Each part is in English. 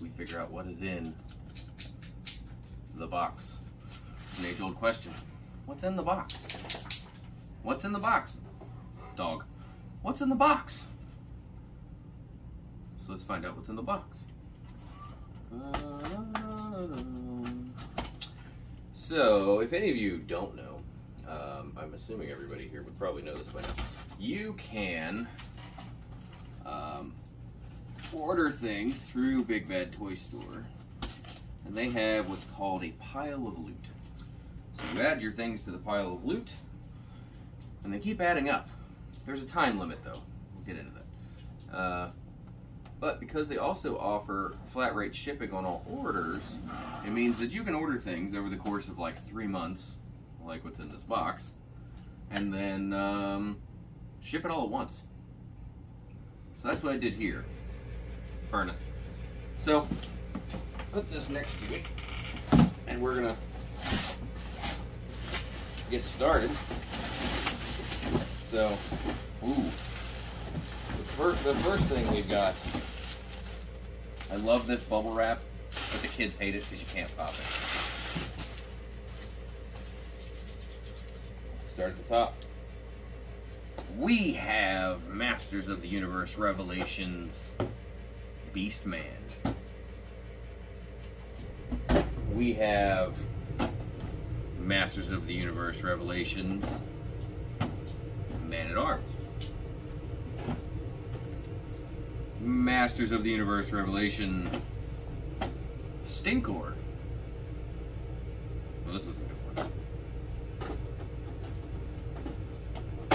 we figure out what is in the box. An age-old question. What's in the box? What's in the box? Dog. What's in the box? So let's find out what's in the box. So, if any of you don't know, I'm assuming everybody here would probably know this by now, you can order things through Big Bad Toy Store, and they have what's called a pile of loot. So you add your things to the pile of loot, and they keep adding up. There's a time limit, though. We'll get into that. But because they also offer flat rate shipping on all orders, it means that you can order things over the course of like 3 months, like what's in this box, and then ship it all at once. So that's what I did here. Furnace. So, put this next to it, and we're gonna get started. So, ooh. The first thing we've got, I love this bubble wrap, but the kids hate it because you can't pop it. Start at the top. We have Masters of the Universe Revelations, Beast Man. We have Masters of the Universe Revelations, Man at Arms. Masters of the Universe Revelation, Stinkor. Well, this is a good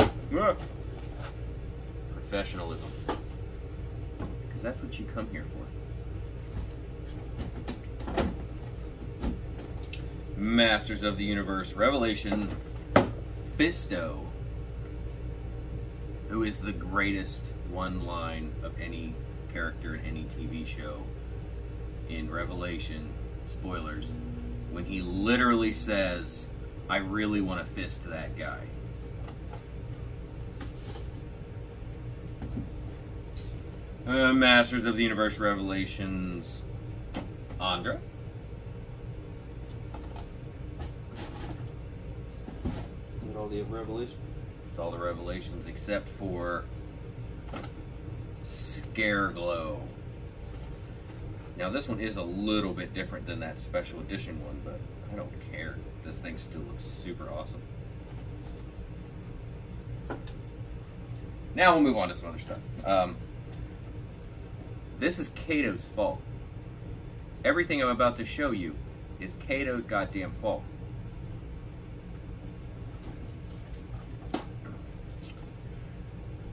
one. Professionalism. Because that's what you come here for. Masters of the Universe Revelation, Fisto, who is the greatest one line of any character in any TV show in Revelation, spoilers, when he literally says, I really want to fist that guy. Masters of the Universe Revelations, Andra. Is it all the Revelation? It's all the Revelations except for Scareglow. Now this one is a little bit different than that special edition one, but I don't care. This thing still looks super awesome. Now we'll move on to some other stuff. This is Kato's fault. Everything I'm about to show you is Kato's goddamn fault.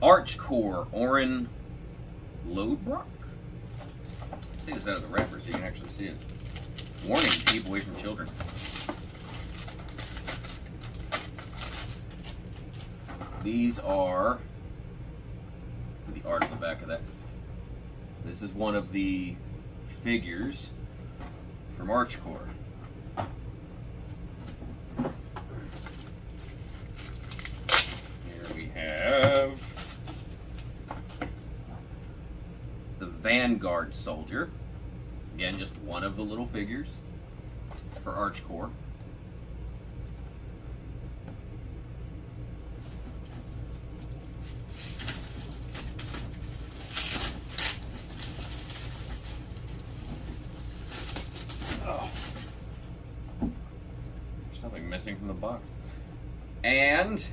Arkcore, Oren Lodbrok. Let's take this out of the wrapper so you can actually see it. Warning, keep away from children. These are, put the art on the back of that. This is one of the figures from Arkcore. Here we have Vanguard soldier, again just one of the little figures for Arkcore. Oh, there's something missing from the box. And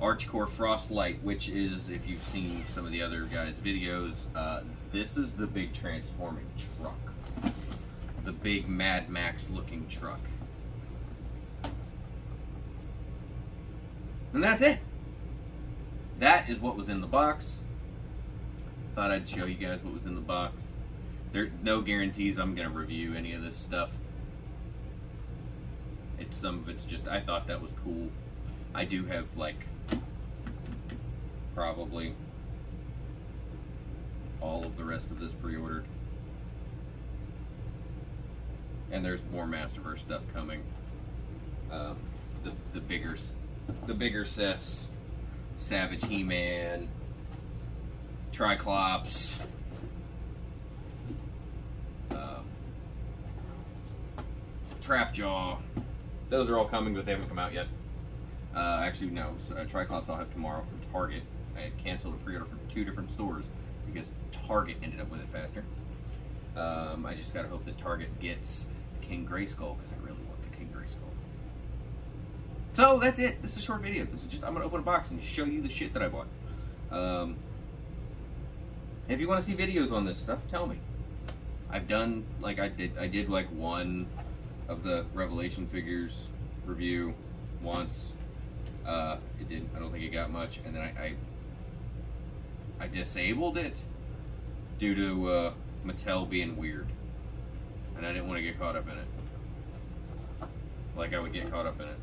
Arkcore Frostlight, which is, if you've seen some of the other guys' videos, this is the big transforming truck. The big Mad Max looking truck. And that's it. That is what was in the box. Thought I'd show you guys what was in the box. There are no guarantees I'm going to review any of this stuff. It's, some of it's just, I thought that was cool. I do have like probably all of the rest of this pre-ordered, and there's more Masterverse stuff coming. The bigger sets, Savage He-Man, Tri-Klops. Trapjaw. Those are all coming, but they haven't come out yet. Actually, no. So, Tri-Klops I'll have tomorrow from Target. I had canceled a pre-order from 2 different stores because Target ended up with it faster. I just gotta hope that Target gets King Grayskull, because I really want the King Grayskull. So that's it. This is a short video. This is just, I'm gonna open a box and show you the shit that I bought. If you want to see videos on this stuff, tell me. I've done, like, I did like one of the Revelation figures review once. It didn't, I don't think it got much, and then I disabled it due to Mattel being weird, and I didn't want to get caught up in it. Like, I would get caught up in it.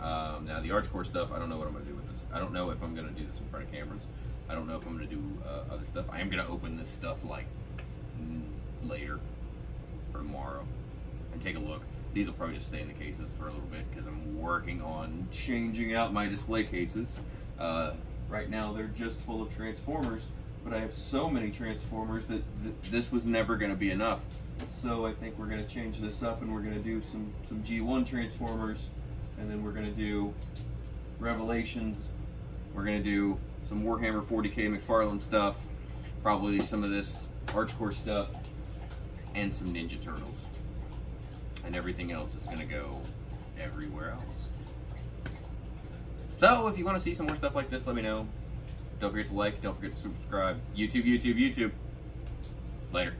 Now the Arkcore stuff, I don't know what I'm gonna do with this. I don't know if I'm gonna do this in front of cameras. I don't know if I'm gonna do other stuff. I am gonna open this stuff like later or tomorrow and take a look. These will probably just stay in the cases for a little bit because I'm working on changing out my display cases. Right now they're just full of Transformers, but I have so many Transformers that this was never going to be enough. So I think we're going to change this up, and we're going to do some G1 Transformers, and then we're going to do Revelations. We're going to do some Warhammer 40K McFarlane stuff, probably some of this Arkcore stuff, and some Ninja Turtles. And everything else is going to go everywhere else. So if you want to see some more stuff like this, let me know. Don't forget to like, don't forget to subscribe. YouTube. Later.